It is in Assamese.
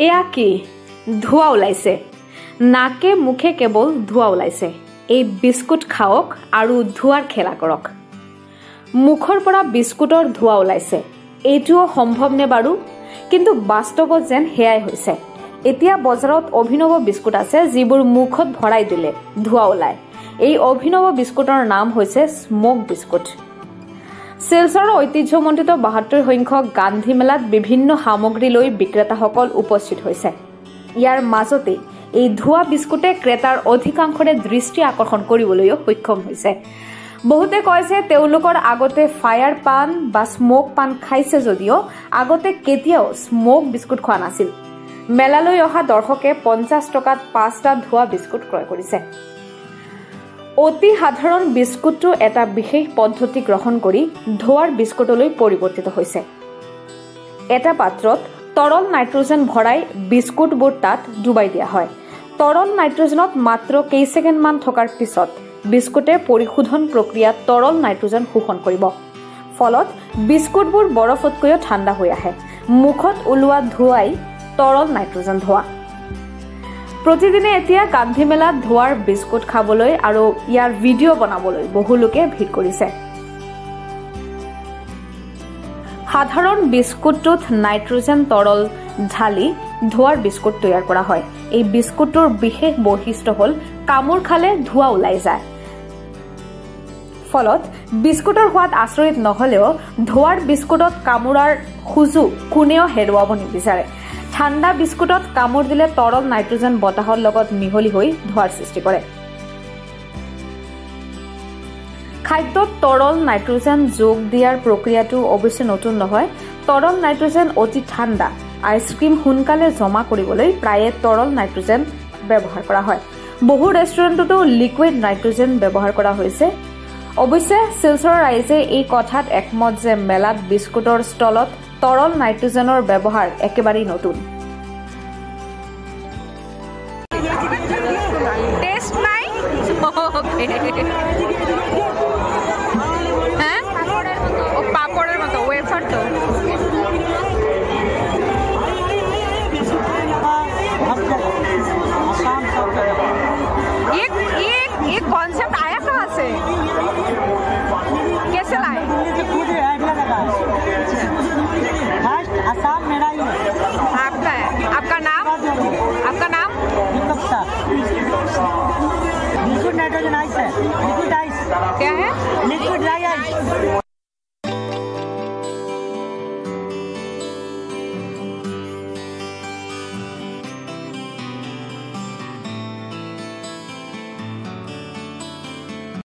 एया कि धुआ ओलाइसे नाके मुखे केवल धुआ ओलाइसे। ए बिस्कुट खाओक आरु धुआर खेला करक। मुखर परा बिस्कुटर धुआ ओलाइसे एटुओ सम्भव ने बारू, किन्तु वास्तव जेन हेयाई होइसे। एतिया बजारत अभिनव बिस्कुट आछे जिबुर मुखत भराई दिले धुआ ओलाय। एई अभिनव बिस्कुटर नाम होइसे स्मोक बिस्कुट। सिलचर ऐतिह्यमण्डित ৭২ সংখ্যক গান্ধী মেলাত বিভিন্ন সামগ্রী লৈ বিক্রেতাসকল উপস্থিত হৈছে। ইয়াৰ মাজতে এই ধোৱা বিস্কুটে ক্ৰেতাৰ অধিকাংশৰে দৃষ্টি আকৰ্ষণ কৰিবলৈ সক্ষম হৈছে। বহুতে কৈছে তেওঁলোকৰ আগতে ফায়াৰ পান বা স্মোক পান খাইছে যদিও আগতে কেতিয়াও স্মোক বিস্কুট খোৱা নাছিল। মেলালৈ অহা দৰ্শকে ৫০ টকাত ৫টা ধোৱা বিস্কুট ক্ৰয় কৰিছে। অতি সাধাৰণ বিস্কুটটো এটা বিশেষ পদ্ধতি গ্ৰহণ কৰি ধোৱাৰ বিস্কুটলৈ পৰিৱৰ্তিত হৈছে। এটা পাত্ৰত তৰল নাইট্ৰজেন ভৰাই বিস্কুটবোৰ তাত ডুবাই দিয়া হয়। তৰল নাইট্ৰজেনত মাত্ৰ কেইছেকেণ্ডমান থকাৰ পিছত বিস্কুটে পৰিশোধন প্ৰক্ৰিয়াত তৰল নাইট্ৰজেন শোষণ কৰিব। ফলত বিস্কুটবোৰ বৰফতকৈ ঠাণ্ডা হৈ আহে। মুখত উলোৱা ধোৱাই তৰল নাইট্ৰজেন ধোৱা। प्रतिदिने एतिया गांधी मेला धोआर बिस्कुट खाबोलै आरो यार भिडिओ बनाबोलै बहु लोके भिड़ करिसे। साधारण बिस्कुटत नाइट्रोजेन तरल ढाली धोआर बिस्कुट तैयार करा हय। एई बिस्कुटर विशेष वैशिष्ट्य हल कामुर खाले धुआ ओलाई जाय। फलत बिस्कुटर स्वाद आश्रयित नहलेओ धोआर बिस्कुटत कामुरार खुजु कोनेओ हेरुवाब निबिचारे। ঠান্ডা বিস্কুটত কামুর দিলে তরল নাইট্রোজেন বতাহৰ লগত মিহলি হৈ ধোৱাৰ সৃষ্টি কৰে। খাদ্যত তৰল নাইট্ৰোজেন যোগ দিয়াৰ প্ৰক্ৰিয়াটো অৱশ্যে নতুন নহয়। তৰল নাইট্ৰোজেন অতি ঠান্ডা। আইসক্ৰিম হুনকালে জমা কৰিবলৈ প্ৰায়ে তৰল নাইট্ৰোজেন ব্যৱহাৰ কৰা হয়। বহু ৰেষ্টুৰেণ্টতো লিকুইড নাইট্ৰোজেন ব্যৱহাৰ কৰা হৈছে। অৱশ্যে শিলচৰৰ ৰাইজে এই কথাত একমত যে মেলাত বিস্কুটৰ ষ্টলত তৰল নাইট্ৰোজেনৰ ব্যৱহাৰ একেবাৰে নতুন। টেস্ট নাই।